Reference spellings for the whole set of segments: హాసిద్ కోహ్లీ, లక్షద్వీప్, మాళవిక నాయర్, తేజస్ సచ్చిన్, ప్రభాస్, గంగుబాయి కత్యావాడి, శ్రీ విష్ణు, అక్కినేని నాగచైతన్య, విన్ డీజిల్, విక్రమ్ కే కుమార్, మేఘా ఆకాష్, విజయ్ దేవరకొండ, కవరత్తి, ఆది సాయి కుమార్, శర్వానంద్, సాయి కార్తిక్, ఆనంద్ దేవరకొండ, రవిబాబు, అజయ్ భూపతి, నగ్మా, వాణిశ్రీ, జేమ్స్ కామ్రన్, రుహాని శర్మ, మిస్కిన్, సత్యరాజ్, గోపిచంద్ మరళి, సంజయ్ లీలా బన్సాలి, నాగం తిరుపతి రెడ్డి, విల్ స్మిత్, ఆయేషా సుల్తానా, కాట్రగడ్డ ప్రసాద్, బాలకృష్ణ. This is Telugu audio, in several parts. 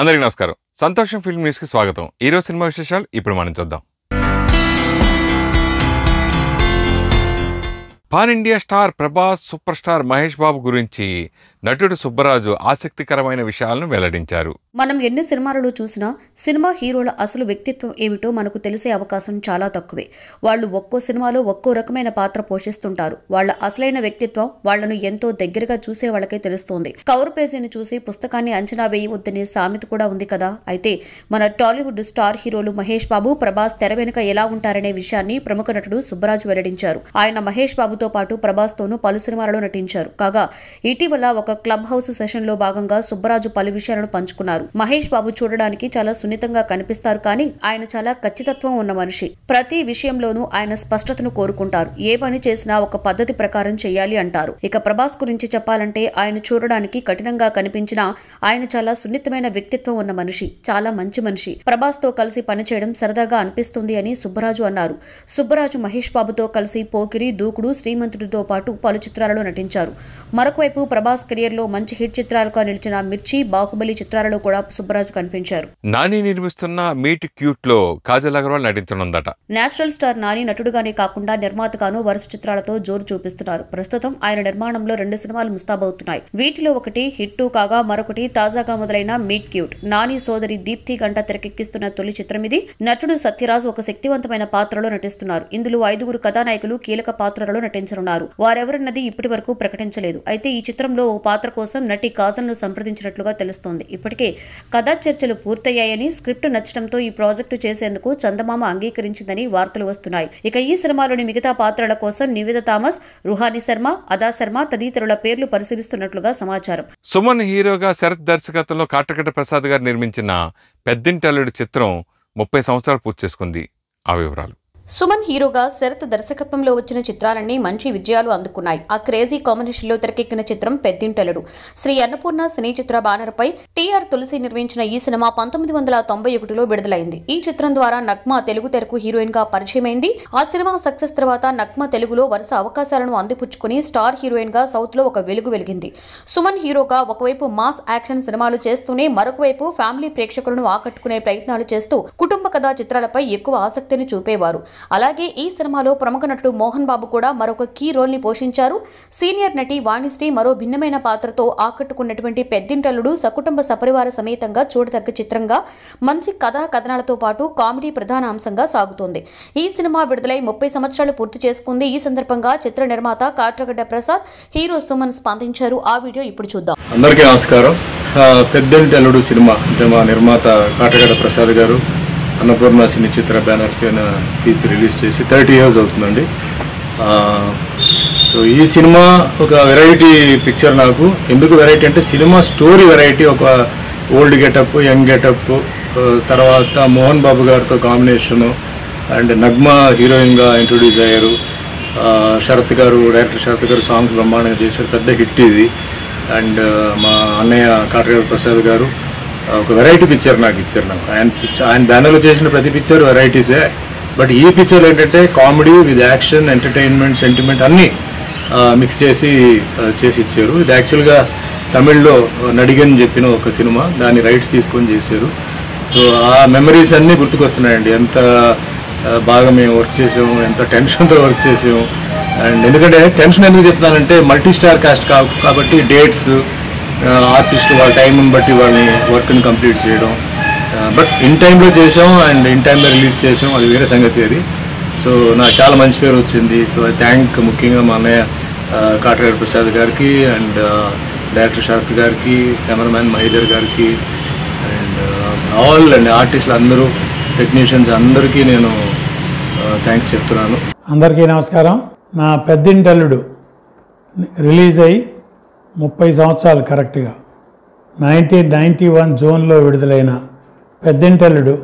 అందరికీ నమస్కారం. సంతోషం ఫిల్మ్ న్యూస్ కి స్వాగతం. ఈ రోజు సినిమా విశేషాలు ఇప్పుడు మనం చూద్దాం. Pan India star ప్రభాస్ super star Mahesh Babu గురించి నటుడు సుబ్బరాజు ఆసక్తికరమైన విషయాలను వెల్లడించారు. మనం ఎన్ని సినిమాలు చూసినా సినిమా హీరోల అసలు వ్యక్తిత్వం ఏమిటో మనకు తెలిసే అవకాశం చాలా తక్కువే. వాళ్ళు ఒక్కో సినిమాలో ఒక్కో రకమైన పాత్ర పోషిస్తుంటారు. వాళ్ళ అసలైన వ్యక్తిత్వం వాళ్లను ఎంతో దగ్గరగా చూసే వాళ్ళకే తెలుస్తోంది. కవర్ పేజీని చూసి పుస్తకాన్ని అంచనా వేయవద్దనే సామెత కూడా ఉంది కదా. అయితే మన టాలీవుడ్ స్టార్ హీరోలు మహేష్ బాబు ప్రభాస్ తెర వెనుక ఎలా ఉంటారనే విషయాన్ని ప్రముఖ నటుడు సుబ్బరాజు వెల్లడించారు. ఆయన మహేష్ బాబుతో పాటు ప్రభాస్ తోనూ పలు సినిమాలలో నటించారు. కాగా ఇటీవల ఒక క్లబ్ హౌస్ సెషన్ లో భాగంగా సుబ్బరాజు పలు విషయాలను పంచుకున్నారు. మహేష్ బాబు చూడడానికి చాలా సున్నితంగా కనిపిస్తారు, కానీ ఆయన చాలా ఖచ్చితత్వం ఉన్న మనిషి. ప్రతి విషయంలోనూ ఆయన స్పష్టతను కోరుకుంటారు. ఏ పని చేసినా ఒక పద్ధతి ప్రకారం చేయాలి అంటారు. ఇక ప్రభాస్ గురించి చెప్పాలంటే ఆయన చూడడానికి కఠినంగా కనిపించినా ఆయన చాలా సున్నితమైన వ్యక్తిత్వం ఉన్న మనిషి, చాలా మంచి మనిషి. ప్రభాస్ తో కలిసి పనిచేయడం సరదాగా అనిపిస్తుంది అని సుబ్బరాజు అన్నారు. సుబ్బరాజు మహేష్ బాబుతో కలిసి పోకిరి, దూకుడు, శ్రీమంతుడితో పాటు పలు చిత్రాలలో నటించారు. మరొకవైపు ప్రభాస్ కెరియర్ లో మంచి హిట్ చిత్రాలుగా నిలిచిన మిర్చి, బాహుబలి చిత్రాలలో సుబ్బరాజు కనిపించారు. నాని నిర్మిస్తున్న మీట్ క్యూట్ లో కాజల్ అగర్వాల్ నటించనుందట. నేచురల్ స్టార్ నాని నటుడుగానే కాకుండా నిర్మాతగాను వరుస చిత్రాలతో జోరు చూపిస్తున్నారు. ప్రస్తుతం ఆయన నిర్మాణంలో 2 సినిమాలు ముస్తాబవుతున్నాయి. వీటిలో ఒకటి హిట్ కాగా మరొకటి తాజాగా మొదలైన మీట్ క్యూట్. నాని సోదరి దీప్తి ఘంట తెరకెక్కిస్తున్న తొలి చిత్రం ఇది. నటుడు సత్యరాజ్ ఒక శక్తివంతమైన పాత్రలో నటిస్తున్నారు. ఇందులో 5 కథానాయకులు కీలక పాత్రలలో నటించనున్నారు. వారెవరన్నది ఇప్పటి వరకు ప్రకటించలేదు. అయితే ఈ చిత్రంలో ఓ పాత్ర కోసం నటి కాజల్ ను సంప్రదించినట్లుగా తెలుస్తోంది. ఇప్పటికే కథా చర్చలు పూర్తయ్యాయని, స్క్రిప్ట్ నచ్చడంతో ఈ ప్రాజెక్టు చేసేందుకు చందమామ అంగీకరించిందని వార్తలు వస్తున్నాయి. ఇక ఈ సినిమాలోని మిగతా పాత్రల కోసం నివేద థామస్, రుహాని శర్మ, అదా శర్మ తదితరుల పేర్లు పరిశీలిస్తున్నట్లుగా సమాచారం. సుమన్ హీరోగా, శరత్ దర్శకత్వంలో కాటకట ప్రసాద్ గారు నిర్మించిన పెద్దింటల్లుడు చిత్రం 30 సంవత్సరాలు పూర్తి చేసుకుంది. ఆ వివరాలు. సుమన్ హీరోగా శరత్ దర్శకత్వంలో వచ్చిన చిత్రాలన్నీ మంచి విజయాలు అందుకున్నాయి. ఆ క్రేజీ కాంబినేషన్లో తెరకెక్కిన చిత్రం పెద్దింటలుడు. శ్రీ అన్నపూర్ణ సినీ చిత్ర బ్యానర్పై టీఆర్ తులసి నిర్మించిన ఈ సినిమా 1991లో విడుదలైంది. ఈ చిత్రం ద్వారా నగ్మా తెలుగు తెరకు హీరోయిన్ గా పరిచయమైంది. ఆ సినిమా సక్సెస్ తర్వాత నగ్మా తెలుగులో వరుస అవకాశాలను అందిపుచ్చుకుని స్టార్ హీరోయిన్ గా సౌత్ లో ఒక వెలుగు వెలిగింది. సుమన్ హీరోగా ఒకవైపు మాస్ యాక్షన్ సినిమాలు చేస్తూనే మరొకవైపు ఫ్యామిలీ ప్రేక్షకులను ఆకట్టుకునే ప్రయత్నాలు చేస్తూ కుటుంబ కథా చిత్రాలపై ఎక్కువ ఆసక్తిని చూపేవారు. అలాగే ఈ సినిమాలో ప్రముఖ నటుడు మోహన్ బాబు కూడా మరొక కీ రోల్ ని పోషించారు. సీనియర్ నటి వాణిశ్రీ మరో భిన్నమైన పాత్రతో ఆకట్టుకున్నటువంటి పెద్దింటల్లుడు సకుటుంబ సపరివార సమేతంగా చూడదగ్గ చిత్రంగా మంచి కథా కథనాలతో పాటు కామెడీ ప్రధాన అంశంగా సాగుతోంది. ఈ సినిమా విడుదలై 30 సంవత్సరాలు పూర్తి చేసుకుంది. ఈ సందర్భంగా చిత్ర నిర్మాత కాట్రగడ్డ ప్రసాద్, హీరో సుమన్ స్పందించారు. ఆ వీడియో ఇప్పుడు చూద్దాం. అందరికీ నమస్కారం. పెద్దింటల్లుడు సినిమా నిర్మాత కాట్రగడ్డ ప్రసాద్ గారు అన్నపూర్ణ సినీ చిత్ర బ్యానర్ పైన తీసి రిలీజ్ చేసి 30 years అవుతుందండి. సో ఈ సినిమా ఒక వెరైటీ పిక్చర్. నాకు ఎందుకు వెరైటీ అంటే సినిమా స్టోరీ వెరైటీ. ఒక ఓల్డ్ గెటప్, యంగ్ గెటప్, తర్వాత మోహన్ బాబు గారితో కాంబినేషను, అండ్ నగ్మా హీరోయిన్గా ఇంట్రొడ్యూస్ అయ్యారు. శరత్ గారు, డైరెక్టర్ శరత్ గారు సాంగ్స్ బ్రహ్మాండంగా చేశారు. పెద్ద హిట్ ఇది. అండ్ మా అన్నయ్య కాట్రగడ్డ ప్రసాద్ గారు ఒక వెరైటీ పిక్చర్ నాకు ఇచ్చారు. నాకు ఆయన బ్యానర్లో చేసిన ప్రతి పిక్చర్ వెరైటీసే. బట్ ఈ పిక్చర్ ఏంటంటే comedy with action, entertainment, sentiment అన్నీ మిక్స్ చేసి ఇచ్చారు. ఇది యాక్చువల్గా తమిళ్లో నడిగని చెప్పిన ఒక సినిమా, దాని రైట్స్ తీసుకొని చేశారు. సో ఆ మెమరీస్ అన్నీ గుర్తుకొస్తున్నాయండి. ఎంత బాగా మేము వర్క్ చేసాము, ఎంత టెన్షన్తో వర్క్ చేసాము. అండ్ ఎందుకంటే టెన్షన్ ఎందుకు చెప్తానంటే మల్టీ స్టార్ కాస్ట్ కాబట్టి డేట్స్, ఆర్టిస్టులు వాళ్ళ టైంని బట్టి వాళ్ళని వర్క్ని కంప్లీట్ చేయడం. బట్ ఇన్ టైంలో చేసాం అండ్ ఇన్ టైంలో రిలీజ్ చేసాం, అది వేరే సంగతి అది. సో నాకు చాలా మంచి పేరు వచ్చింది. సో ఐ థ్యాంక్ ముఖ్యంగా మా అన్నయ్య కాట్రగడ్డ ప్రసాద్ గారికి, అండ్ డైరెక్టర్ శరత్ గారికి, కెమెరామ్యాన్ మహేదర్ గారికి, అండ్ ఆర్టిస్టులు అందరూ, టెక్నీషియన్స్ అందరికీ నేను థ్యాంక్స్ చెప్తున్నాను. అందరికీ నమస్కారం. నా పెద్దింటల్లుడు రిలీజ్ అయ్యి 30 సంవత్సరాలు కరెక్ట్గా 1991 జూన్లో విడుదలైన పెద్దింటల్లుడు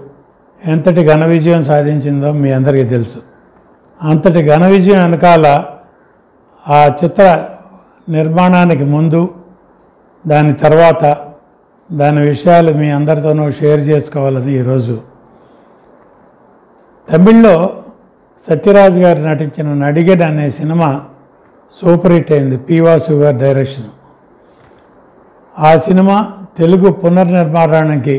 ఎంతటి ఘన విజయం సాధించిందో మీ అందరికీ తెలుసు. అంతటి ఘన విజయం వెనకాల ఆ చిత్ర నిర్మాణానికి ముందు, దాని తర్వాత, దాని విషయాలు మీ అందరితోనూ షేర్ చేసుకోవాలని ఈరోజు. తమిళ్లో సత్యరాజ్ గారు నటించిన నడిగన్ అనే సినిమా సూపర్ హిట్ అయింది. పీవా సుగర్ డైరెక్షన్. ఆ సినిమా తెలుగు పునర్నిర్మాణానికి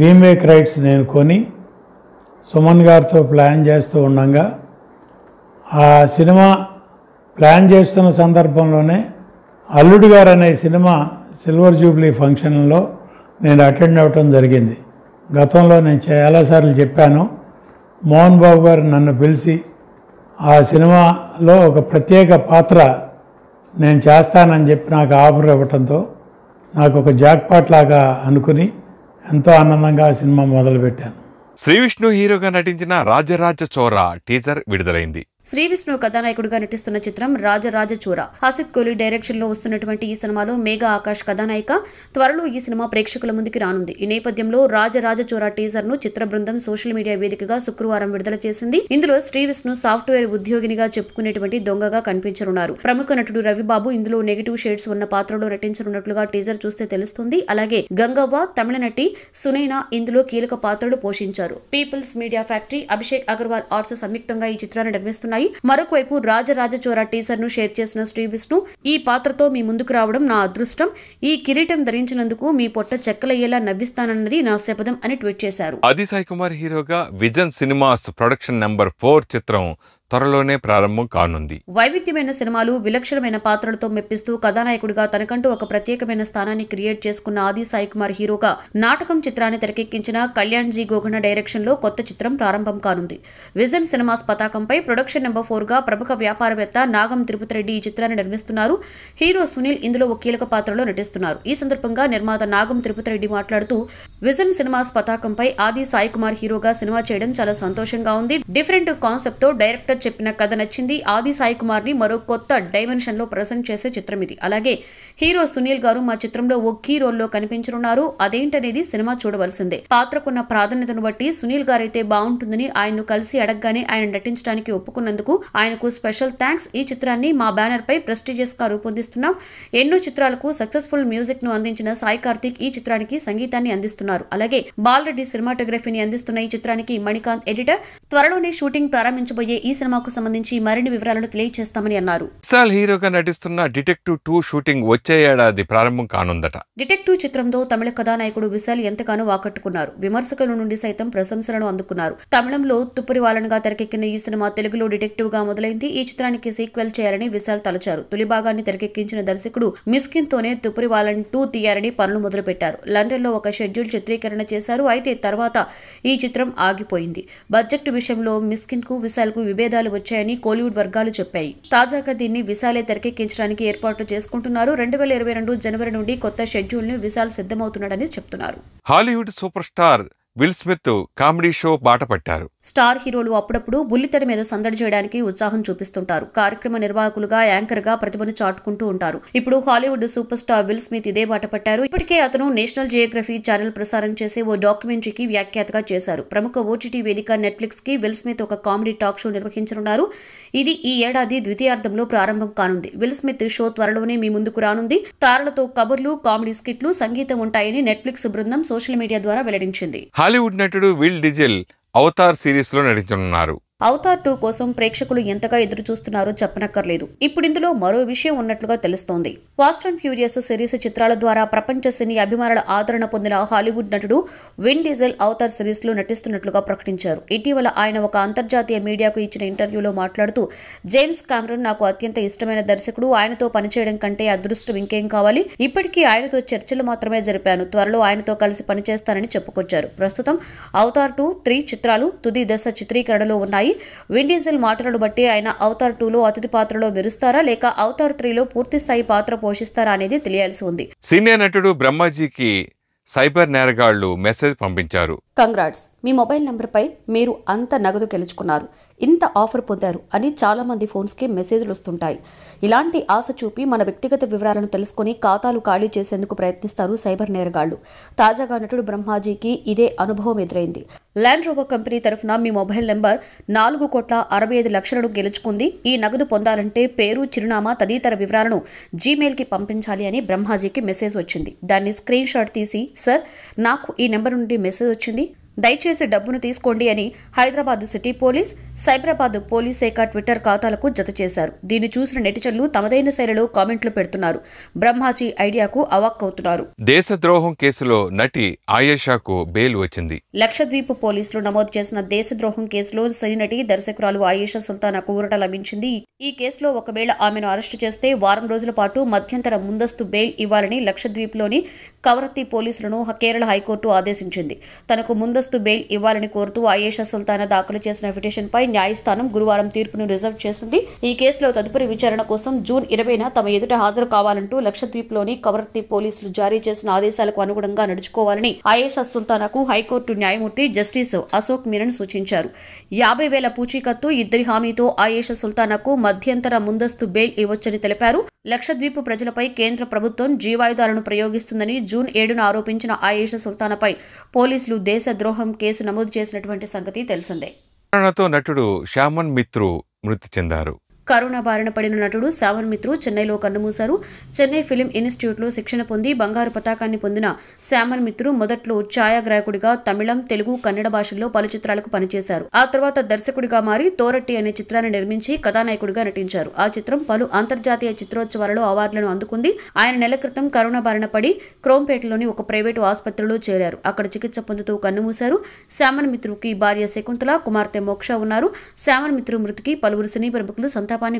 రీమేక్ రైట్స్ నేను కొని సుమన్ గారితో ప్లాన్ చేస్తూ ఉండగా ఆ సినిమా ప్లాన్ చేస్తున్న సందర్భంలోనే అల్లుడు గారు అనే సినిమా సిల్వర్ జూబ్లీ ఫంక్షన్లో నేను అటెండ్ అవ్వడం జరిగింది. గతంలో నేను చాలాసార్లు చెప్పాను, మోహన్ బాబు గారు నన్ను పిలిచి ఆ సినిమాలో ఒక ప్రత్యేక పాత్ర నేను చేస్తానని చెప్పి నాకు ఆఫర్ ఇవ్వటంతో నాకు ఒక జాక్పాట్ లాగా అనుకుని ఎంతో ఆనందంగా ఆ సినిమా మొదలుపెట్టాను. శ్రీ విష్ణు హీరోగా నటించిన రాజరాజ చోర టీజర్ విడుదలైంది. శ్రీ విష్ణు కథానాయకుడిగా నటిస్తున్న చిత్రం రాజరాజచోర హాసిద్ కోహ్లీ డైరెక్షన్ లో వస్తున్నటువంటి ఈ సినిమాలో మేఘా ఆకాష్ కథానాయిక. త్వరలో ఈ సినిమా ప్రేక్షకుల ముందుకి రానుంది. ఈ నేపథ్యంలో రాజరాజచోర టీజర్ ను చిత్ర బృందం సోషల్ మీడియా వేదికగా శుక్రవారం విడుదల చేసింది. ఇందులో శ్రీ విష్ణు సాఫ్ట్వేర్ ఉద్యోగినిగా చెప్పుకునేటువంటి దొంగగా కనిపించనున్నారు. ప్రముఖ నటుడు రవిబాబు ఇందులో నెగిటివ్ షేడ్స్ ఉన్న పాత్రలో నటించనున్నట్లుగా టీజర్ చూస్తే తెలుస్తుంది. అలాగే గంగవ్వ, తమిళ నటి సునైనా ఇందులో కీలక పాత్రలు పోషించారు. Peoples media factory, Abhishek Agarwal arts సంయుక్తంగా ఈ చిత్రాన్ని నిర్మిస్తున్నారు. మరోవైపు రాజరాజచోర టీజర్ ను షేర్ చేసిన శ్రీ విష్ణు, ఈ పాత్రతో మీ ముందుకు రావడం నా అదృష్టం, ఈ కిరీటం ధరించినందుకు మీ పొట్ట చెక్కలయ్యేలా నవ్విస్తానన్నది నా శపథం అని ట్వీట్ చేశారు. ఆది సాయి కుమార్ హీరోగా విజన్ సినిమాస్ ప్రొడక్షన్ నంబర్ 4 చిత్రం త్వరలోనే ప్రారంభం కానుంది. వైవిధ్యమైన సినిమాలు, విలక్షణమైన పాత్రలతో మెప్పిస్తూ కథానాయకుడిగా తనకంటూ ఒక ప్రత్యేకమైన స్థానాన్ని క్రియేట్ చేసుకున్న ఆది సాయి కుమార్ హీరోగా నాటకం చిత్రాన్ని తెరకెక్కించిన కళ్యాణ్ జీ గోగన డైరెక్షన్ లో కొత్త చిత్రం ప్రారంభం కానుంది. విజన్ సినిమాస్ పతాకంపై ప్రొడక్షన్ నంబర్ 4గా ప్రముఖ వ్యాపారవేత్త నాగం తిరుపతి రెడ్డి ఈ చిత్రాన్ని నిర్మిస్తున్నారు. హీరో సునీల్ ఇందులో ఒక కీలక పాత్రలో నటిస్తున్నారు. ఈ సందర్భంగా నిర్మాత నాగం తిరుపతి రెడ్డి మాట్లాడుతూ, విజన్ సినిమాస్ పతాకంపై ఆది సాయి కుమార్ హీరోగా సినిమా చేయడం చాలా సంతోషంగా ఉంది. డిఫరెంట్ కాన్సెప్ట్ తో డైరెక్టర్ చెప్పిన కథ నచ్చింది. ఆది సాయి కుమార్ ని మరో కొత్త డైమెన్షన్ లో ప్రజెంట్ చేసే చిత్రం ఇది. అలాగే హీరో సునీల్ గారు మా చిత్రంలో ఓ కీ రోల్ లో కనిపించనున్నారు. అదేంటనేది సినిమా చూడవలసిందే. పాత్రకున్న ప్రాధాన్యతను బట్టి సునీల్ గారైతే బాగుంటుందని ఆయన్ను కలిసి అడగగానే ఆయన నటించడానికి ఒప్పుకున్నందుకు ఆయనకు స్పెషల్ థ్యాంక్స్. ఈ చిత్రాన్ని మా బ్యానర్ పై ప్రెస్టీజియస్ గా రూపొందిస్తున్నాం. ఎన్నో చిత్రాలకు సక్సెస్ఫుల్ మ్యూజిక్ ను అందించిన సాయి కార్తిక్ ఈ చిత్రానికి సంగీతాన్ని అందిస్తున్నారు. అలాగే బాలరెడ్డి సినిమాటోగ్రఫీని అందిస్తున్న ఈ చిత్రానికి మణికాంత్ ఎడిటర్. త్వరలోనే షూటింగ్ ప్రారంభించబోయే ఈ సినిమాకు సంబంధించి మరిన్ని వివరాలను తెలియజేస్తామని అన్నారు. విశాల్ హీరోగా నటిస్తున్న డిటెక్టివ్ 2 షూటింగ్ వచ్చే ఏడాది ప్రారంభం కానుందట. డిటెక్టివ్ చిత్రంతో తమిళ కథానాయకుడు విశాల్ ఎంతగానో ఆకట్టుకున్నారు. విమర్శకుల నుండి సైతం ప్రశంసలను అందుకున్నారు. తమిళంలో తుప్పరివాలనగా తెరకెక్కిన ఈ సినిమా తెలుగులో డిటెక్టివ్ గా మొదలైంది. ఈ చిత్రానికి సీక్వెల్ చేయాలని విశాల్ తలచారు. తొలి భాగాన్ని తెరకెక్కించిన దర్శకుడు మిస్కిన్ తోనే తుప్పరివాలన్ 2 తీయాలని పనులు మొదలుపెట్టారు. లండన్ లో ఒక షెడ్యూల్ చిత్రీకరణ చేశారు. అయితే తర్వాత ఈ చిత్రం ఆగిపోయింది. బడ్జెట్ విషయంలో మిస్కిన్ కు విశాల్ కు విభేదాలు వచ్చాయని కోలీవుడ్ వర్గాలు చెప్పాయి. తాజాగా దీన్ని విశాలే తెరకెక్కించడానికి ఏర్పాట్లు చేసుకుంటున్నారు. 2022 జనవరి నుండి కొత్త షెడ్యూల్ ను విశాల్ సిద్ధమవుతున్నాడని చెప్తున్నారు. Hollywood super star విల్ స్మిత్ comedy show బాట పట్టారు. స్టార్ హీరోలు అప్పుడప్పుడు బుల్లితెర మీద సందడి చేయడానికి ఉత్సాహం చూపిస్తుంటారు. కార్యక్రమ నిర్వాహకులుగా, యాంకర్ గా ప్రతిభను చాటుకుంటూ ఉంటారు. ఇప్పుడు Hollywood super star విల్ స్మిత్ ఇదే బాట పట్టారు. ఇప్పటికే అతను నేషనల్ జియోగ్రఫీ ఛానల్ ప్రసారం చేసే ఓ డాక్యుమెంటరీకి వ్యాఖ్యాతగా చేశారు. ప్రముఖ OTT వేదిక నెట్ఫ్లిక్స్ కి విల్ స్మిత్ ఒక కామెడీ టాక్ షో నిర్వహించనున్నారు. ఇది ఈ ఏడాది ద్వితీయార్థంలో ప్రారంభం కానుంది. విల్ స్మిత్ షో త్వరలోనే మీ ముందుకు రానుంది. తారలతో కబుర్లు, కామెడీ స్కిట్లు, సంగీతం ఉంటాయని నెట్ఫ్లిక్స్ బృందం సోషల్ మీడియా ద్వారా వెల్లడించింది. హాలీవుడ్ నటుడు విల్ డిజిల్ అవతార్ సిరీస్ లో నటించనున్నారు. అవతార్ 2 కోసం ప్రేక్షకులు ఎంతగా ఎదురు చూస్తున్నారో చెప్పనక్కర్లేదు. ఇప్పుడు ఇందులో మరో విషయం ఉన్నట్లుగా తెలుస్తోంది. ఫాస్ట్ అండ్ ఫ్యూరియస్ సిరీస్ చిత్రాల ద్వారా ప్రపంచ సినీ అభిమానుల ఆదరణ పొందిన హాలీవుడ్ నటుడు విన్ డీజిల్ అవతార్ సిరీస్ లో నటిస్తున్నట్లుగా ప్రకటించారు. ఇటీవల ఆయన ఒక అంతర్జాతీయ మీడియాకు ఇచ్చిన ఇంటర్వ్యూలో మాట్లాడుతూ, జేమ్స్ కామ్రన్ నాకు అత్యంత ఇష్టమైన దర్శకుడు. ఆయనతో పనిచేయడం కంటే అదృష్టం ఇంకేం కావాలి. ఇప్పటికీ ఆయనతో చర్చలు మాత్రమే జరిపాను. త్వరలో ఆయనతో కలిసి పనిచేస్తానని చెప్పుకొచ్చారు. ప్రస్తుతం అవతార్ 2, 3 చిత్రాలు తుది దశ చిత్రీకరణలో ఉన్నాయి. విన్ డీజిల్ మాటలను బట్టి ఆయన అవతార్ 2లో అతిథి పాత్రలో మెరుస్తారా లేక అవతార్ 3లో పూర్తి స్థాయి పాత్ర పోషిస్తారా అనేది తెలియాల్సి ఉంది. సీనియర్ నటుడు బ్రహ్మాజీకి సైబర్ నేరగాళ్లు మెసేజ్ పంపించారు. కంగ్రాట్స్, మీ మొబైల్ నంబర్పై మీరు అంత నగదు గెలుచుకున్నారు, ఇంత ఆఫర్ పొందారు అని చాలామంది ఫోన్స్కి మెసేజ్లు వస్తుంటాయి. ఇలాంటి ఆశ చూపి మన వ్యక్తిగత వివరాలను తెలుసుకుని ఖాతాలు ఖాళీ చేసేందుకు ప్రయత్నిస్తారు సైబర్ నేరగాళ్లు. తాజాగా నటుడు బ్రహ్మాజీకి ఇదే అనుభవం ఎదురైంది. ల్యాండ్ రోవర్ కంపెనీ తరఫున మీ మొబైల్ నంబర్ 4,65,00,000 గెలుచుకుంది. ఈ నగదు పొందాలంటే పేరు, చిరునామా తదితర వివరాలను జీమెయిల్కి పంపించాలి అని బ్రహ్మాజీకి మెసేజ్ వచ్చింది. దాన్ని స్క్రీన్ షాట్ తీసి, సార్ నాకు ఈ నెంబర్ నుండి మెసేజ్ వచ్చింది, దయచేసి డబ్బును తీసుకోండి అని Hyderabad city police Cyberabad police శాఖ ట్విట్టర్ ఖాతాలకు జత చేశారు. దీన్ని చూసిన నెటిజన్లు తమదైన శైలిలో కామెంట్లు పెడుతున్నారు. బ్రహ్మాజీ ఐడియాకు అవాక్కవుతున్నారు. దేశద్రోహం కేసులో నటి ఆయేషాకు బెయిల్ వచ్చింది. లక్షద్వీప్ పోలీసులు నమోదు చేసిన దేశద్రోహం కేసులో సినీనటి దర్శకురాలు ఆయేషా సుల్తానాకు ఊరట లభించింది. ఈ కేసులో ఒకవేళ ఆమెను అరెస్టు చేస్తే వారం రోజుల పాటు మధ్యంతర ముందస్తు బెయిల్ ఇవ్వాలని లక్షద్వీప్లోని కవరత్తి పోలీసులను కేరళ హైకోర్టు ఆదేశించింది. తనకు ముందస్తు బెయిల్ ఇవ్వాలని కోరుతూ ఆయేషా సుల్తానా దాఖలు చేసిన పిటిషన్పై న్యాయస్థానం గురువారం తీర్పును రిజర్వ్ చేసింది. ఈ కేసులో తదుపరి విచారణ కోసం జూన్ 20న తమ ఎదుట హాజరు కావాలంటూ లక్షద్వీప్లోని కవరత్తి పోలీసులు జారీ చేసిన ఆదేశాలకు అనుగుణంగా నడుచుకోవాలని ఆయేషా సుల్తానాకు హైకోర్టు న్యాయమూర్తి జస్టిస్ అశోక్ మీరన్ సూచించారు. 50,000 పూచీకత్తు, ఇద్దరి హామీతో ఆయేషా సుల్తానాకు మధ్యంతర ముందస్తు బెయిల్ ఇవ్వచ్చని తెలిపారు. లక్షద్వీప్ ప్రజలపై కేంద్ర ప్రభుత్వం జీవాయుధాలను ప్రయోగిస్తుందని జూన్ 7న ఆరోపించిన ఆయేషా సుల్తానాపై పోలీసులు దేశద్రోహం కేసు నమోదు చేసినటువంటి సంగతి తెలిసిందే. నటుడు శ్యామన్ మిత్రు మృతి చెందారు. కరోనా బారిన పడిన నటుడు శ్యామన్ మిత్రు చెన్నైలో కన్నుమూశారు. చెన్నై ఫిలిం ఇన్స్టిట్యూట్లో శిక్షణ పొంది బంగారు పతాకాన్ని పొందిన శ్యామన్ మిత్రు మొదట్లో ఛాయాగ్రాహకుడిగా తమిళం, తెలుగు, కన్నడ భాషల్లో పలు చిత్రాలకు పనిచేశారు. ఆ తర్వాత దర్శకుడిగా మారి తోరట్టి అనే చిత్రాన్ని నిర్మించి కథానాయకుడిగా నటించారు. ఆ చిత్రం పలు అంతర్జాతీయ చిత్రోత్సవాలలో అవార్డులను అందుకుంది. ఆయన నెల క్రితం కరోనా బారిన పడి క్రోంపేటలోని ఒక ప్రైవేటు ఆసుపత్రిలో చేరారు. అక్కడ చికిత్స పొందుతూ కన్నుమూశారు. శ్యామన్ మిత్రుకి భార్య శకుంతల, కుమార్తె మోక్ష ఉన్నారు. శ్యామన్ మిత్రు మృతికి పలువురు సినీ ప్రముఖులు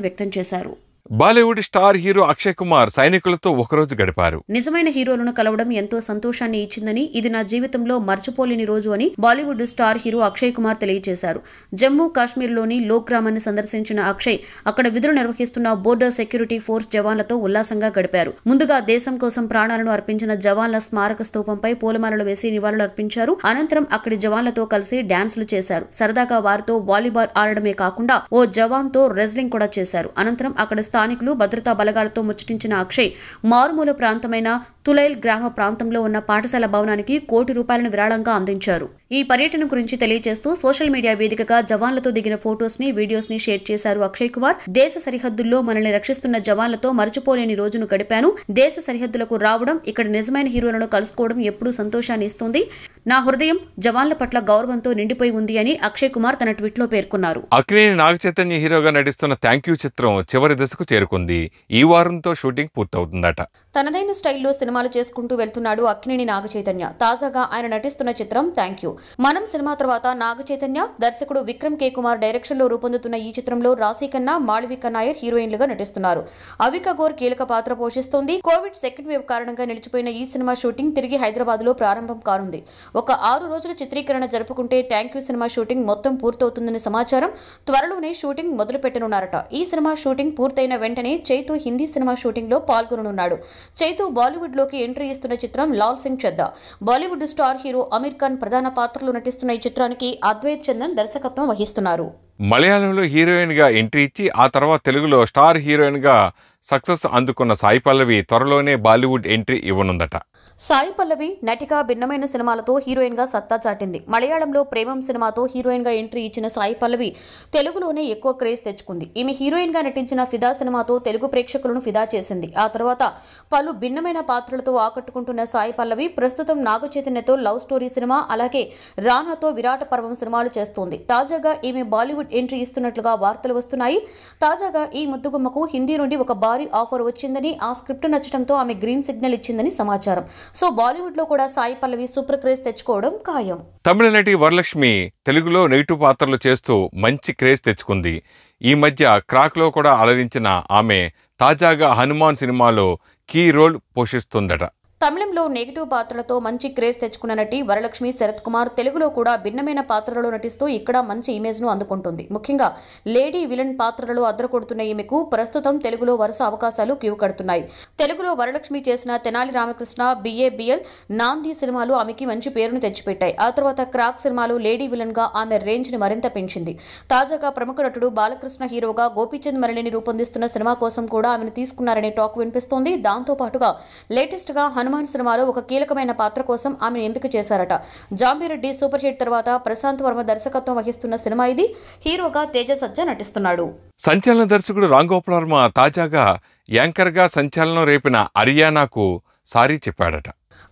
వ్యక్తం చేశారు. Bollywood star hero Akshay Kumar సైనికులతో ఒకరోజు గడిపారు. నిజమైన హీరోలను కలవడం ఎంతో సంతోషాన్ని ఇచ్చిందని, ఇది నా జీవితంలో మర్చిపోలేని రోజు అని Bollywood star hero Akshay Kumar తెలియజేశారు. జమ్మూ కాశ్మీర్లోని లోక్ గ్రామాన్ని సందర్శించిన అక్షయ్ అక్కడ విధులు నిర్వహిస్తున్న బోర్డర్ సెక్యూరిటీ ఫోర్స్ జవాన్లతో ఉల్లాసంగా గడిపారు. ముందుగా దేశం కోసం ప్రాణాలను అర్పించిన జవాన్ల స్మారక స్తూపంపై పూలమాలలు వేసి నివాళులు అర్పించారు. అనంతరం అక్కడి జవాన్లతో కలిసి డాన్సులు చేశారు. సరదాగా వారితో వాలీబాల్ ఆడడమే కాకుండా ఓ జవాన్తో రెజ్లింగ్ కూడా చేశారు. అనంతరం అక్కడ స్థానికులు భద్రతా బలగాలతో ముచ్చటించిన అక్షయ్ మారుమూల ప్రాంతమైన తులైల్ గ్రామ ప్రాంతంలో ఉన్న పాఠశాల భవనానికి ₹1,00,00,000 విరాళంగా అందించారు. ఈ పర్యటన గురించి తెలియజేస్తూ సోషల్ మీడియా వేదికగా జవాన్లతో దిగిన ఫొటోస్ ని, వీడియోస్ ని షేర్ చేశారు అక్షయ్ కుమార్. దేశ సరిహద్దుల్లో మనల్ని రక్షిస్తున్న జవాన్లతో మర్చిపోలేని రోజును గడిపాను. దేశ సరిహద్దులకు రావడం, ఇక్కడ నిజమైన హీరోలను కలుసుకోవడం ఎప్పుడూ సంతోషాన్ని ఇస్తుంది. నా హృదయం జవాన్ల పట్ల గౌరవంతో నిండిపోయి ఉంది అని అక్షయ్ కుమార్ తన ట్వీట్ లో పేర్కొన్నారు. అక్కినేని నాగచైతన్య హీరోగా నటిస్తున్న థ్యాంక్ యూ చిత్రం చివరి దశకు చేరుకుంది. ఈ వారంతో షూటింగ్ పూర్తవుతుందట. తనదైన స్టైల్లో సినిమాలు చేసుకుంటూ వెళ్తున్నాడు అక్కినేని నాగచైతన్య. తాజాగా ఆయన నటిస్తున్న చిత్రం థ్యాంక్ యూ మనం సినిమా తర్వాత నాగచైతన్య, దర్శకుడు విక్రమ్ కే కుమార్ డైరెక్షన్ లో రూపొందుతున్న ఈ చిత్రంలో రాశి ఖన్నా, మాళవిక నాయర్ హీరోయిన్లుగా నటిస్తున్నారు. అవిక గోర్ కీలక పాత్ర పోషిస్తోంది. కోవిడ్ సెకండ్ వేవ్ కారణంగా నిలిచిపోయిన ఈ సినిమా షూటింగ్ తిరిగి హైదరాబాద్ లో ప్రారంభం కానుంది. ఒక 6 రోజుల చిత్రీకరణ జరుపుకుంటే థ్యాంక్ యూ సినిమా షూటింగ్ మొత్తం పూర్తవుతుందని సమాచారం. త్వరలోనే షూటింగ్ మొదలు పెట్టనున్నారట. ఈ సినిమా షూటింగ్ పూర్తయిన వెంటనే చైతూ హిందీ సినిమా షూటింగ్ లో పాల్గొననున్నాడు. చైతూ బాలీవుడ్ లోకి ఎంట్రీ ఇస్తున్న చిత్రం Lal Singh Chaddha. Bollywood star hero Aamir Khan ప్రధాన పాత్రలో నటిస్తున్న ఈ చిత్రానికి అద్వైత్ చందన్ దర్శకత్వం వహిస్తున్నారు. మలయాళంలో హీరోయిన్ గా ఎంట్రీ ఇచ్చి ఆ తర్వాత తెలుగులో స్టార్ హీరోయిన్ గా సక్సెస్ అందుకున్న సాయి పల్లవి త్వరలోనే బాలీవుడ్ ఎంట్రీ ఇవ్వనుందట. సాయి పల్లవి నటిగా భిన్నమైన సినిమాలతో హీరోయిన్ గా సత్తా చాటింది. మలయాళంలో ప్రేమం సినిమాతో హీరోయిన్ గా ఎంట్రీ ఇచ్చిన సాయి పల్లవి తెలుగులోనే ఎక్కువ క్రేజ్ తెచ్చుకుంది. ఈమె హీరోయిన్ గా నటించిన ఫిదా సినిమాతో తెలుగు ప్రేక్షకులను ఫిదా చేసింది. ఆ తర్వాత పలు భిన్నమైన పాత్రలతో ఆకట్టుకుంటున్న సాయి పల్లవి ప్రస్తుతం నాగచైతన్యతో లవ్ స్టోరీ సినిమా, అలాగే రానాతో విరాట పర్వం సినిమాలు చేస్తోంది. తాజాగా ఈమె బాలీవుడ్ ఎంట్రీ ఇస్తున్నట్లుగా వార్తలు వస్తున్నాయి. తాజాగా ఈ ముద్దుగుమ్మకు హిందీ నుండి ఒక భారీ ఆఫర్ వచ్చిందని, ఆ స్క్రిప్ట్ నచ్చడంతో ఆమె గ్రీన్ సిగ్నల్ ఇచ్చిందని సమాచారం. సో బాలీవుడ్ లో కూడా సాయి పల్లవి సూపర్ క్రేజ్ తెచ్చుకోవడం ఖాయం. తమిళ నటి వరలక్ష్మి తెలుగులో నెగిటివ్ పాత్రలు చేస్తూ మంచి క్రేజ్ తెచ్చుకుంది. ఈ మధ్య క్రాక్ లో కూడా అలరించిన ఆమె తాజాగా హనుమాన్ సినిమాలో కీ రోల్ పోషిస్తుందట. తమిళంలో నెగిటివ్ పాత్రలతో మంచి క్రేజ్ తెచ్చుకున్న నటి వరలక్ష్మి శరత్ కుమార్ తెలుగులో కూడా భిన్నమైన పాత్రలలో నటిస్తూ ఇక్కడ మంచి ఇమేజ్ను అందుకుంటుంది. ముఖ్యంగా లేడీ విలన్ పాత్రలలో అదరకొడుతున్న ఈమెకు ప్రస్తుతం తెలుగులో వరుస అవకాశాలు క్యూ కడుతున్నాయి. తెలుగులో వరలక్ష్మి చేసిన తెనాలి రామకృష్ణ, BABL, నాంది సినిమాలు ఆమెకి మంచి పేరును తెచ్చిపెట్టాయి. ఆ తర్వాత క్రాక్ సినిమాలు లేడీ విలన్గా ఆమె రేంజ్ని మరింత పెంచింది. తాజాగా ప్రముఖ నటుడు బాలకృష్ణ హీరోగా గోపిచంద్ మరళిని రూపొందిస్తున్న సినిమా కోసం కూడా ఆమెను తీసుకున్నారనే టాక్ వినిపిస్తోంది. దాంతో పాటుగా లేటెస్ట్గా హనుమాన్ సినిమాలో ఒక కీలకమైన పాత్ర కోసం ఆమెను ఎంపిక చేశారట. జాంబీరెడ్డి సూపర్ హిట్ తర్వాత ప్రశాంత్ వర్మ దర్శకత్వం వహిస్తున్న సినిమా ఇది. హీరోగా తేజస్ సచ్చిన్ నటిస్తున్నాడు. సంచలన దర్శకుడు గోపిచంద్ వర్మ తాజాగా యాంకర్ గా సంచలనం రేపిన అరియానాకు సారీ చెప్పాడట.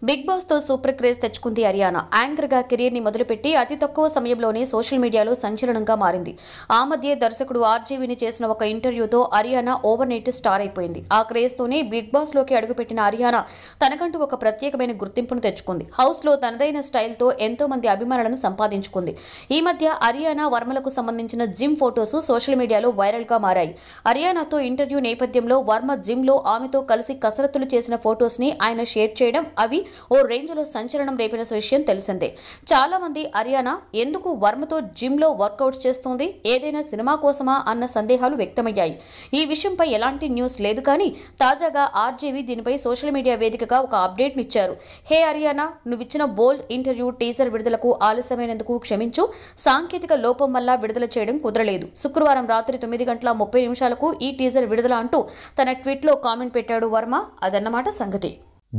బిగ్ బాస్ తో సూపర్ క్రేజ్ తెచ్చుకుంది హర్యానా. యాంకర్ గా కెరీర్ ని మొదలుపెట్టి అతి తక్కువ సమయంలోనే సోషల్ మీడియాలో సంచలనంగా మారింది. ఆ మధ్య దర్శకుడు ఆర్జీవిని చేసిన ఒక ఇంటర్వ్యూతో హర్యానా ఓవర్ నైట్ స్టార్ అయిపోయింది. ఆ క్రేజ్ తోనే బిగ్ బాస్ లోకి అడుగుపెట్టిన హర్యానా తనకంటూ ఒక ప్రత్యేకమైన గుర్తింపును తెచ్చుకుంది. హౌస్ లో తనదైన స్టైల్ తో ఎంతో మంది అభిమానులను సంపాదించుకుంది. ఈ మధ్య హర్యానా వర్మలకు సంబంధించిన జిమ్ ఫోటోస్ సోషల్ మీడియాలో వైరల్ గా మారాయి. హర్యానాతో ఇంటర్వ్యూ నేపథ్యంలో వర్మ జిమ్ లో ఆమెతో కలిసి కసరత్తులు చేసిన ఫోటోస్ ని ఆయన షేర్ చేయడం అవి ఓ రేంజ్ లో సంచలనం రేపిన విషయం తెలిసిందే. చాలా మంది హర్యానా ఎందుకు వర్మతో జిమ్ లో వర్కౌట్స్ చేస్తుంది, ఏదైనా సినిమా కోసమా అన్న సందేహాలు వ్యక్తమయ్యాయి. ఈ విషయంపై ఎలాంటి న్యూస్ లేదు, కానీ తాజాగా ఆర్జీవి దీనిపై సోషల్ మీడియా వేదికగా ఒక అప్డేట్ ఇచ్చారు. హే హర్యానా, నువ్విచ్చిన బోల్డ్ ఇంటర్వ్యూ టీజర్ విడుదలకు ఆలస్యమైనందుకు క్షమించు. సాంకేతిక లోపం వల్ల విడుదల చేయడం కుదరలేదు. శుక్రవారం రాత్రి 9:30 ఈ టీజర్ విడుదల అంటూ తన ట్వీట్ లో కామెంట్ పెట్టాడు వర్మ. అదన్నమాట సంగతి.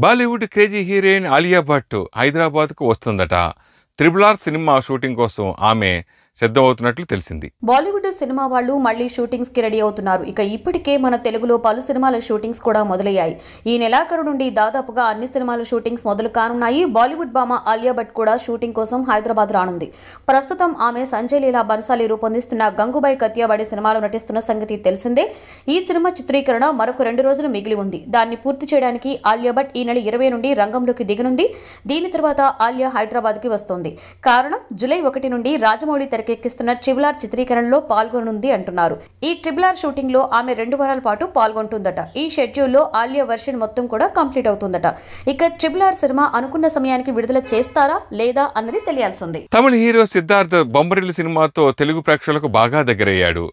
బాలీవుడ్ క్రేజీ హీరోయిన్ ఆలియా భట్ హైదరాబాద్కు వస్తుందట. త్రిబులార్ సినిమా షూటింగ్ కోసం ఆమె సిద్ధమవుతున్నట్లు తెలిసింది. బాలీవుడ్ సినిమా వాళ్ళు మళ్లీ షూటింగ్స్ కి రెడీ అవుతున్నారు. ఇక ఇప్పటికే మన తెలుగులో పలు సినిమాల షూటింగ్స్ కూడా మొదలయ్యాయి. ఈ నెలాఖరు నుండి దాదాపుగా అన్ని సినిమాల షూటింగ్స్ మొదలు కానున్నాయి. బాలీవుడ్ భామ ఆలియా భట్ కూడా షూటింగ్ కోసం హైదరాబాద్ రానుంది. ప్రస్తుతం ఆమె సంజయ్ లీలా బన్సాలి రూపొందిస్తున్న గంగుబాయి కత్యావాడి సినిమాలో నటిస్తున్న సంగతి తెలిసిందే. ఈ సినిమా చిత్రీకరణ మరొక 2 రోజులు మిగిలి ఉంది. దాన్ని పూర్తి చేయడానికి ఆలియా భట్ ఈ నెల 20 నుండి రంగంలోకి దిగనుంది. దీని తర్వాత ఆలియా హైదరాబాద్ కి వస్తుంది. కారణం, జూలై 1 నుండి రాజమౌళి తెరకెక్కిస్తున్న ట్రిబులార్ చిత్రీకరణలో పాల్గొనుంది అంటున్నారు. ఈ ట్రిబులార్ షూటింగ్ లో ఆమె 2 వారాల పాటు పాల్గొంటుందట. ఈ షెడ్యూల్లో ఆలియా వర్షన్ మొత్తం కూడా కంప్లీట్ అవుతుందట. ఇక ట్రిబులార్ సినిమా అనుకున్న సమయానికి విడుదల చేస్తారా లేదా అన్నది తెలియాల్సింది. తమిళ హీరో సిద్ధార్థ్ బొమ్మరిల్లు సినిమాతో తెలుగు ప్రేక్షకులకు బాగా దగ్గరయ్యాడు.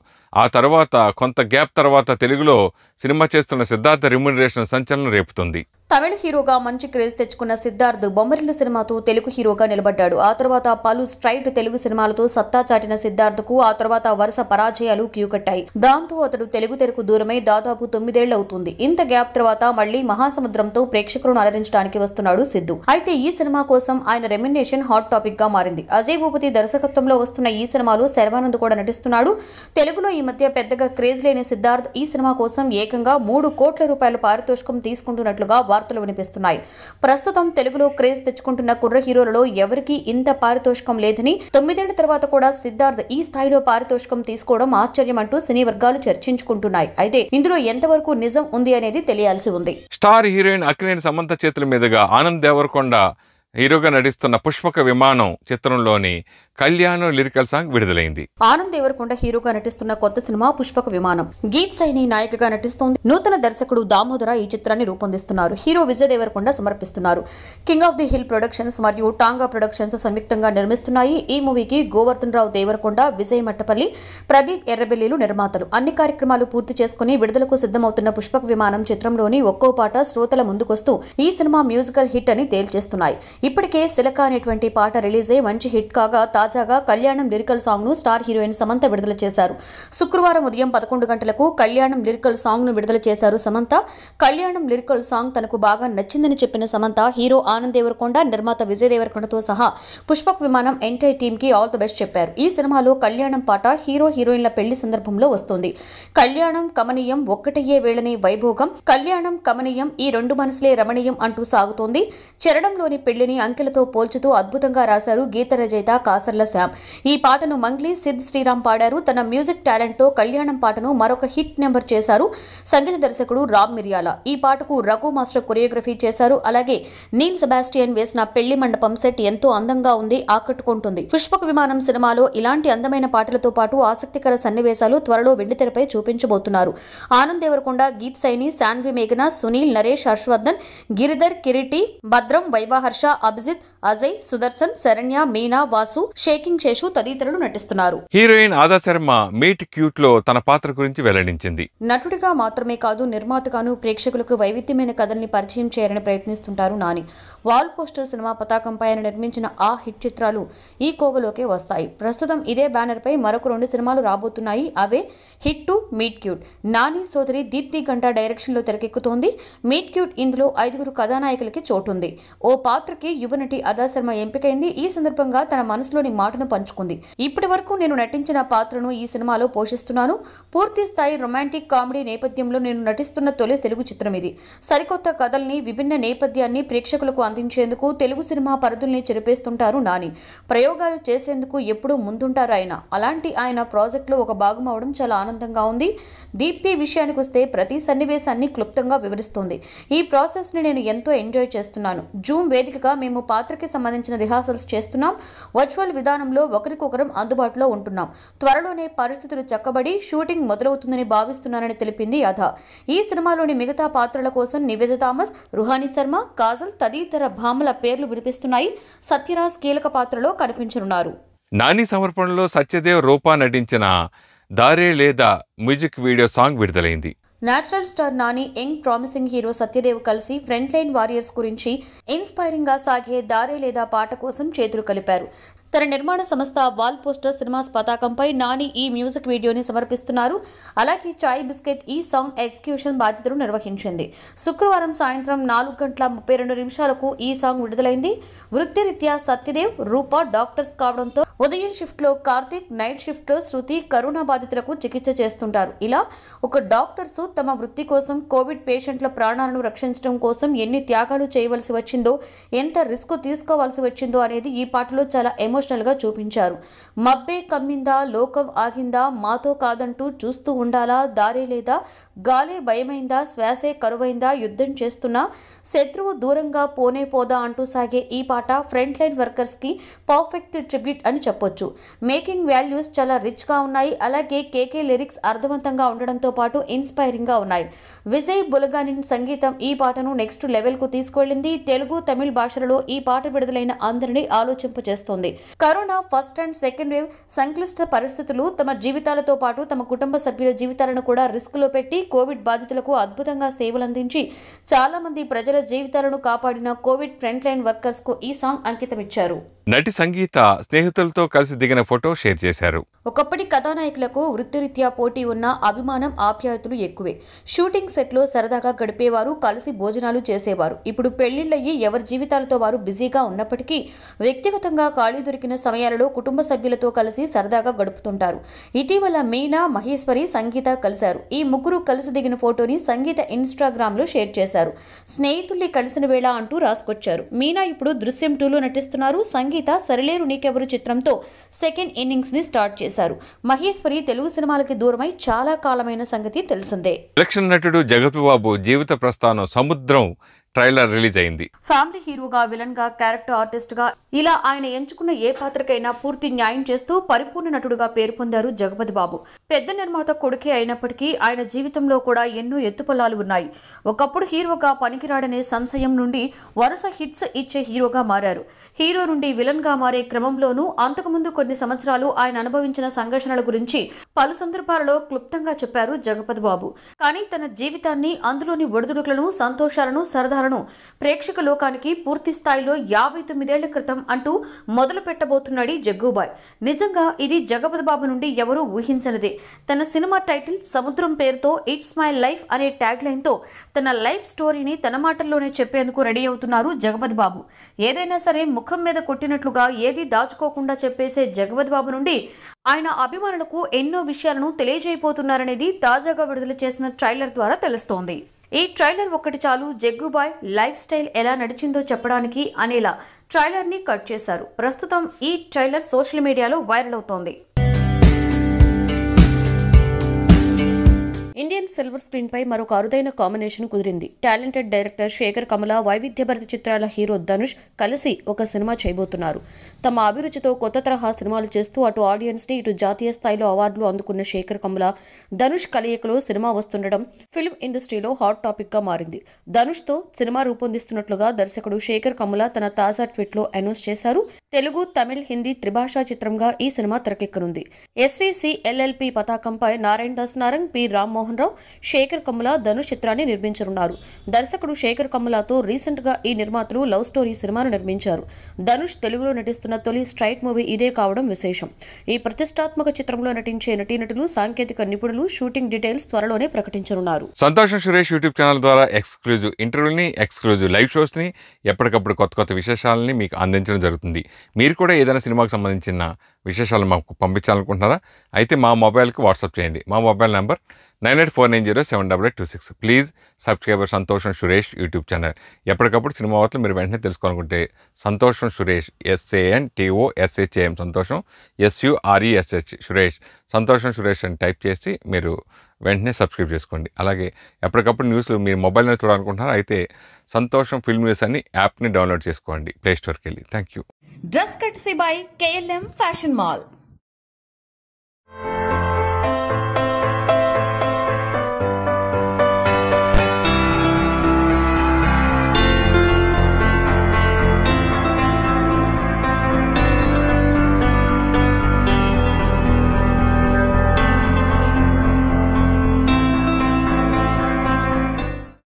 ఆ తర్వాత కొంత గ్యాప్ తర్వాత తెలుగులో సినిమా చేస్తున్న సిద్ధార్థ్ రెమ్యూనరేషన్ సంచలనం రేపుతుంది. తమిళ హీరోగా మంచి క్రేజ్ తెచ్చుకున్న సిద్ధార్థ్ బొమ్మరిల్లు సినిమాతో తెలుగు హీరోగా నిలబడ్డాడు. ఆ తర్వాత పలు స్ట్రైట్ తెలుగు సినిమాలతో సత్తా చాటిన సిద్ధార్థ్ కు ఆ తర్వాత వరుస పరాజయాలు క్యూకట్టాయి. దాంతో అతడు తెలుగు తెరకు దూరమై దాదాపు 9 ఏళ్లు అవుతుంది. ఇంత గ్యాప్ తర్వాత మళ్లీ మహాసముద్రంతో ప్రేక్షకులను అలరించడానికి వస్తున్నాడు సిద్ధు. అయితే ఈ సినిమా కోసం ఆయన రెమ్యూనరేషన్ హాట్ టాపిక్ గా మారింది. అజయ్ భూపతి దర్శకత్వంలో వస్తున్న ఈ సినిమాలో శర్వానంద్ కూడా నటిస్తున్నాడు. తెలుగులో ఈ మధ్య పెద్దగా క్రేజ్ లేని సిద్ధార్థ్ ఈ సినిమా కోసం ఏకంగా 3 కోట్ల రూపాయల పారితోషికం తీసుకుంటున్నట్లుగా వినిపిస్తున్నాయి. ప్రస్తుతం తెలుగులో క్రేజ్ తెచ్చుకుంటున్న కుర్ర హీరోలలో ఎవరికీ ఇంత పారితోషికం లేదని, 9 ఏళ్ల తర్వాత కూడా సిద్ధార్థ్ ఈ స్థాయిలో పారితోషికం తీసుకోవడం ఆశ్చర్యం అంటూ సినీ వర్గాలు చర్చించుకుంటున్నాయి. అయితే ఇందులో ఎంతవరకు నిజం ఉంది అనేది తెలియాల్సి ఉంది. స్టార్ హీరోయిన్ అక్కినేని సమంత చేతుల మీదుగా ఆనంద్ దేవరకొండ హీరోగా నటిస్తున్న పుష్పక విమానం చిత్రంలోని కళ్యాణ్ లిరికల్ సాంగ్ విడుదలైంది. ఆనంద్ దేవరకొండ హీరోగా నటిస్తున్న కొత్త సినిమా పుష్పక విమానం. గీత్ సైని నాయకగా నటిస్తోంది. నూతన దర్శకుడు దామోదర ఈ చిత్రాన్ని రూపొందిస్తున్నారు. హీరో విజయ్ దేవరకొండ సమర్పిస్తున్నారు. King of the hill productions మరియు టాంగా ప్రొడక్షన్స్ సంయుక్తంగా నిర్మిస్తున్నాయి. ఈ మూవీకి గోవర్ధన్ రావు దేవరకొండ, విజయ్ మట్టపల్లి, ప్రదీప్ ఎర్రబెల్లిలు నిర్మాతలు. అన్ని కార్యక్రమాలు పూర్తి చేసుకుని విడుదలకు సిద్ధమవుతున్న పుష్పక విమానం చిత్రంలోని ఒక్కో పాట శ్రోతల ముందుకొస్తూ ఈ సినిమా మ్యూజికల్ హిట్ అని తేల్చేస్తున్నాయి. ఇప్పటికే శిలక అనేటువంటి పాట రిలీజ్ అయి మంచి హిట్ కాగా తాజాగా కళ్యాణం లిరికల్ సాంగ్ ను స్టార్ హీరోయిన్ సమంత విడుదల చేశారు. శుక్రవారం ఉదయం 11 గంటలకు కళ్యాణం లిరికల్ సాంగ్ ను విడుదల చేశారు సమంత. కళ్యాణం లిరికల్ సాంగ్ తనకు బాగా నచ్చిందని చెప్పిన సమంత హీరో ఆనంద్ దేవరకొండ, నిర్మాత విజయ్ దేవరకొండతో సహా పుష్పక్ విమానం ఎంటైర్ టీమ్ కి ఆల్ ది బెస్ట్ చెప్పారు. ఈ సినిమాలో కళ్యాణం పాట హీరో హీరోయిన్ల పెళ్లి సందర్భంలో వస్తుంది. కళ్యాణం కమనీయం ఒక్కటయ్యే వేళనే వైభోగం, కళ్యాణం కమనీయం ఈ రెండు మనసులే రమణీయం అంటూ సాగుతోంది. చరణంలోని పెళ్లిని అంకెలతో పోల్చుతూ అద్భుతంగా రాశారు గీత రచయిత కాసర్ల శ్యామ్. ఈ పాటను మంగ్లీ సిద్ శ్రీరామ్ పాడారు. తన మ్యూజిక్ టాలెంట్ తో కళ్యాణం పాటను మరొక హిట్ నెంబర్ చేశారు సంగీత దర్శకుడు రామ్ మిర్యాల. ఈ పాటకు రఘు మాస్టర్ కొరియోగ్రఫీ చేశారు. అలాగే నీల్ సెబాస్టియన్ వేసిన పెళ్లి మండపం సెట్ ఎంతో అందంగా ఉంది, ఆకట్టుకుంటుంది. పుష్పక విమానం సినిమాలో ఇలాంటి అందమైన పాటలతో పాటు ఆసక్తికర సన్నివేశాలు త్వరలో వెండితెరపై చూపించబోతున్నారు. ఆనంద్ దేవరకొండ, గీత్ సైని, శాన్వి మేఘన, సునీల్, నరేష్, హర్షవర్ధన్, గిరిధర్, కిరీటి, భద్రం, వైభాహర్ష, అభిజిత్, అజయ్, సుదర్శన్, శరణ్య, మీనా, వాసు, షేకింగ్ శేషు తదితరులు నటిస్తున్నారు. హీరోయిన్ ఆదా శర్మ మీట్ క్యూట్ లో తన పాత్ర గురించి వెల్లడించింది. నటుడిగా మాత్రమే కాదు, నిర్మాతగాను ప్రేక్షకులకు వైవిధ్యమైన కథల్ని పరిచయం చేయాలని ప్రయత్నిస్తుంటారు నాని. వాల్ పోస్టర్ సినిమా పతాకంపై ఆయన నిర్మించిన ఆ హిట్ చిత్రాలు ఈ కోవలోకే వస్తాయి. ప్రస్తుతం ఇదే బ్యానర్ పై మరొక 2 సినిమాలు రాబోతున్నాయి. అవే హిట్ 2, మీట్ క్యూట్. నాని సోదరి దీప్తి ఘంటా డైరెక్షన్ లో తెరకెక్కుతోంది మీట్ క్యూట్. ఇందులో 5గురు కథానాయకులకి చోటుంది. ఓ పాత్రకి యువ నటి అదా శర్మ ఎంపికైంది. ఈ సందర్భంగా తన మనసులోని మాటను పంచుకుంది. ఇప్పటివరకు నేను నటించిన పాత్రను ఈ సినిమాలో పోషిస్తున్నాను. పూర్తి స్థాయి రొమాంటిక్ కామెడీ నేపథ్యంలో నేను నటిస్తున్న తొలి తెలుగు చిత్రం ఇది. సరికొత్త కథల్ని, విభిన్న నేపథ్యాన్ని ప్రేక్షకులకు అందించేందుకు తెలుగు సినిమా పరిధుల్ని చెరిపేస్తుంటారు నాని. ప్రయోగాలు చేసేందుకు ఎప్పుడూ ముందుంటారు ఆయన. అలాంటి ఆయన ప్రాజెక్టులో ఒక భాగం అవడం చాలా ఆనందంగా ఉంది. దీప్తి విషయానికి వస్తే ప్రతి సన్నివేశాన్ని క్లుప్తంగా వివరిస్తుంది. ఈ ప్రాసెస్ ని నేను ఎంతో ఎంజాయ్ చేస్తున్నాను. జూమ్ వేదికగా మేము పాత్రకి సంబంధించిన రిహార్సల్స్ చేస్తున్నాం. వర్చువల్ విధానంలో ఒకరికొకరం అందుబాటులో ఉంటున్నాం. త్వరలోనే పరిస్థితులు చక్కబడి షూటింగ్ మొదలవుతుందని భావిస్తున్నానని తెలిపింది అధా. ఈ సినిమాలోని మిగతా పాత్రల కోసం నివేద థామస్, రుహానీ శర్మ, కాజల్ తదితర భామల పేర్లు వినిపిస్తున్నాయి. సత్యరాజ్ కీలక పాత్రలో కనిపించనున్నారు. నాని సమర్పణలో సత్యదేవ్, రూపా నటించిన దారే లేదా మ్యూజిక్ వీడియో సాంగ్ విడుదలైంది. Natural star Nani, young promising hero Satyadev కలిసి ఫ్రంట్ లైన్ వారియర్స్ గురించి ఇన్స్పైరింగ్ గా సాగే దారే లేదా పాట కోసం చేతులు కలిపారు. తన నిర్మాణ సంస్థ వాల్ పోస్టర్ సినిమాస్ పతాకంపై నాని ఈ మ్యూజిక్ వీడియోని సమర్పిస్తున్నారు. అలాగే చాయ్ బిస్కెట్ ఈ సాంగ్ ఎగ్జిక్యూషన్ బాధ్యతలు నిర్వహించింది. శుక్రవారం సాయంత్రం 4:32 ఈ సాంగ్ విడుదలైంది. వృత్తిరీత్యా సత్యదేవ్, రూపా డాక్టర్స్ కావడంతో ఉదయం షిఫ్ట్ లో కార్తిక్, నైట్ షిఫ్ట్ లో శృతి కరోనా బాధితులకు చికిత్స చేస్తుంటారు. ఇలా ఒక డాక్టర్స్ తమ వృత్తి కోసం కోవిడ్ పేషెంట్ల ప్రాణాలను రక్షించడం కోసం ఎన్ని త్యాగాలు చేయవలసి వచ్చిందో, ఎంత రిస్క్ తీసుకోవాల్సి వచ్చిందో అనేది ఈ పాటలో చాలా ఎమో గా చూపించారు. మబ్బే కమ్మిందా, లోకం ఆగిందా, మాతో కాదంటూ చూస్తూ ఉండాలా, దారే లేదా, గాలే భయమైందా, శ్వాసే కరువైందా, యుద్ధం చేస్తున్నా, శత్రువు దూరంగా పోనే పోదా అంటూ సాగే ఈ పాట ఫ్రంట్ లైన్ వర్కర్స్ కి పర్ఫెక్ట్ ట్రిబ్యూట్ అని చెప్పొచ్చు. మేకింగ్ వాల్యూస్ చాలా రిచ్ గా ఉన్నాయి. అలాగే కేకే లిరిక్స్ అర్థవంతంగా ఉండడంతో పాటు ఇన్స్పైరింగ్ గా ఉన్నాయి. విజయ్ బులగాని సంగీతం ఈ పాటను నెక్స్ట్ లెవెల్ కు తీసుకెళ్లింది. తెలుగు, తమిళ భాషలలో ఈ పాట విడుదలైన అందరినీ ఆలోచింపచేస్తుంది. Corona first and second wave సంక్లిష్ట పరిస్థితులు తమ జీవితాలతో పాటు తమ కుటుంబ సభ్యుల జీవితాలను కూడా రిస్క్ లో పెట్టి కోవిడ్ బాధితులకు అద్భుతంగా సేవలందించి చాలా మంది ప్రజల జీవితాలను కాపాడిన కోవిడ్ ఫ్రంట్ లైన్ వర్కర్స్ కు ఈ సాంగ్ అంకితమిచ్చారు. నటి సంగీత స్నేహితులతో కలిసి దిగిన ఫోటో షేర్ చేశారు. ఒకప్పటి కథానాయకులకు వృత్తిరీత్యా పోటీ ఉన్న అభిమానం, ఆప్యాయతలు ఎక్కువే. షూటింగ్ సెట్ లో సరదాగా గడిపేవారు, కలిసి భోజనాలు చేసేవారు. ఇప్పుడు పెళ్లిళ్ళయ్యి ఎవరి జీవితాలతో వారు బిజీగా ఉన్నప్పటికీ వ్యక్తిగతంగా ఖాళీ దొరికిన సమయాలలో కుటుంబ సభ్యులతో కలిసి సరదాగా గడుపుతుంటారు. ఇటీవల మీనా, మహేశ్వరి, సంగీత కలిశారు. ఈ ముగ్గురు కలిసి దిగిన ఫోటోని సంగీత ఇన్స్టాగ్రామ్ లో షేర్ చేశారు. స్నేహితుల్ని కలిసిన వేళ అంటూ రాసుకొచ్చారు. మీనా ఇప్పుడు దృశ్యం 2 లో నటిస్తున్నారు. గీత సరిలేరు నీకెవరు చిత్రంతో సెకండ్ ఇన్నింగ్స్ ని స్టార్ట్ చేశారు. మహేశ్వరి తెలుగు సినిమాలకి దూరమై చాలా కాలమైన సంగతి తెలిసిందే. ఎలక్షన్ నటుడు జగపతి బాబు జీవిత ప్రస్థానం సముద్రం ట్రైలర్ రిలీజ్ అయింది. ఫ్యామిలీ హీరోగా, విలన్ గా, క్యారెక్టర్ ఆర్టిస్ట్ గా ఇలా ఆయన ఎంచుకున్న ఏ పాత్రకైనా పూర్తి న్యాయం చేస్తూ పరిపూర్ణ నటుడుగా పేరు పొందారు జగపతి బాబు. పెద్ద నిర్మాత కొడుకే అయినప్పటికీ ఆయన జీవితంలో కూడా ఎన్నో ఎత్తుపల్లాలు ఉన్నాయి. ఒకప్పుడు హీరోగా పనికిరాడనే సంశయం నుండి వరుస హిట్స్ ఇచ్చే హీరోగా మారారు. హీరో నుండి విలన్ గా మారే క్రమంలోనూ అంతకుముందు కొన్ని సంవత్సరాలు ఆయన అనుభవించిన సంఘర్షణల గురించి పలు సందర్భాలలో క్లుప్తంగా చెప్పారు జగపతి బాబు. కానీ తన జీవితాన్ని, అందులోని ఒడిదుడుకులను, సంతోషాలను, సరదా ప్రేక్షక లోకానికి పూర్తి స్థాయిలో 59 ఏళ్ల క్రితం అంటూ మొదలు పెట్టబోతున్నాడు జగ్గుబాయ్. నిజంగా ఇది జగపతి బాబు నుండి ఎవరూ ఊహించనిదే. తన సినిమా టైటిల్ సముద్రం పేరుతో ఇట్స్ మై లైఫ్ అనే ట్యాగ్ లైన్ తో తన లైఫ్ స్టోరీని తన మాటల్లోనే చెప్పేందుకు రెడీ అవుతున్నారు జగపతి బాబు. ఏదైనా సరే ముఖం మీద కొట్టినట్లుగా ఏది దాచుకోకుండా చెప్పేసే జగపతి బాబు నుండి ఆయన అభిమానులకు ఎన్నో విషయాలను తెలియజేయబోతున్నారనేది తాజాగా విడుదల చేసిన ట్రైలర్ ద్వారా తెలుస్తోంది. ఈ ట్రైలర్ ఒక్కటి చాలు జగ్గుబాయ్ లైఫ్ స్టైల్ ఎలా నడిచిందో చెప్పడానికి అనేలా ట్రైలర్ని కట్ చేశారు. ప్రస్తుతం ఈ ట్రైలర్ సోషల్ మీడియాలో వైరల్ అవుతోంది. ఇండియన్ సిల్వర్ స్క్రీన్ పై మరొక అరుదైన కాంబినేషన్ కుదిరింది. టాలెంటెడ్ డైరెక్టర్ శేఖర్ కమల, వైవిధ్యభరిత చిత్రాల హీరో ధనుష్ కలిసి ఒక సినిమా చేయబోతున్నారు. తమ అభిరుచితో కొత్త తరహా సినిమాలు చేస్తూ అటు ఆడియన్స్ ని, ఇటు జాతీయ స్థాయిలో అవార్డులు అందుకున్న శేఖర్ కమల, ధనుష్ కలయికలో సినిమా వస్తుండడం ఫిల్మ్ ఇండస్ట్రీలో హాట్ టాపిక్ గా మారింది. ధనుష్ తో సినిమా రూపొందిస్తున్నట్లుగా దర్శకుడు శేఖర్ కమల తన తాజా ట్వీట్ లో అనౌన్స్ చేశారు. తెలుగు, తమిళ్, హిందీ త్రిభాషా చిత్రంగా ఈ సినిమా తెరకెక్కనుంది. SVCLLP పతాకంపై నారాయణ దాస్ నారంగ్, పి రామ్మోహన్ రామ్మోహన్ రావు, శేఖర్ కమ్ముల ధనుష్ చిత్రాన్ని నిర్మించనున్నారు. దర్శకుడు శేఖర్ కమ్ములతో రీసెంట్ గా ఈ నిర్మాతలు లవ్ స్టోరీ సినిమాను నిర్మించారు. ధనుష్ తెలుగులో నటిస్తున్న తొలి స్ట్రైట్ మూవీ ఇదే కావడం విశేషం. ఈ ప్రతిష్టాత్మక చిత్రంలో నటించే నటీనటులు, సాంకేతిక నిపుణులు షూటింగ్ డీటెయిల్స్ త్వరలోనే ప్రకటించనున్నారు. సంతోష్ సురేష్ యూట్యూబ్ ఛానల్ ద్వారా ఎక్స్క్లూజివ్ ఇంటర్వ్యూని, ఎక్స్క్లూజివ్ లైవ్ షోస్ని, ఎప్పటికప్పుడు కొత్త కొత్త విశేషాలని మీకు అందించడం జరుగుతుంది. మీరు కూడా ఏదైనా సినిమాకు సంబంధించిన విశేషాలు మాకు పంపించాలనుకుంటున్నారా? అయితే మా మొబైల్కి వాట్సాప్ చేయండి. మా mobile number 9849078826. Please subscriber Santosh Suresh YouTube channel. ఎప్పటికప్పుడు సినిమా వార్తలు మీరు వెంటనే తెలుసుకోవాలనుకుంటే సంతోష్ సురేష్, SANTOSHAM సంతోషం, SURESH సురేష్, సంతోష్ సురేష్ అని టైప్ చేసి మీరు వెంటనే సబ్స్క్రైబ్ చేసుకోండి. అలాగే ఎప్పటికప్పుడు న్యూస్లు మీరు మొబైల్లో చూడాలనుకుంటున్నారు అయితే సంతోషం ఫిల్మ్ న్యూస్ అని యాప్ని డౌన్లోడ్ చేసుకోండి ప్లేస్టోర్కి వెళ్ళి. Thank you. డ్రెస్ కట్ సిబాయ్ KLM ఫ్యాషన్ మాల్.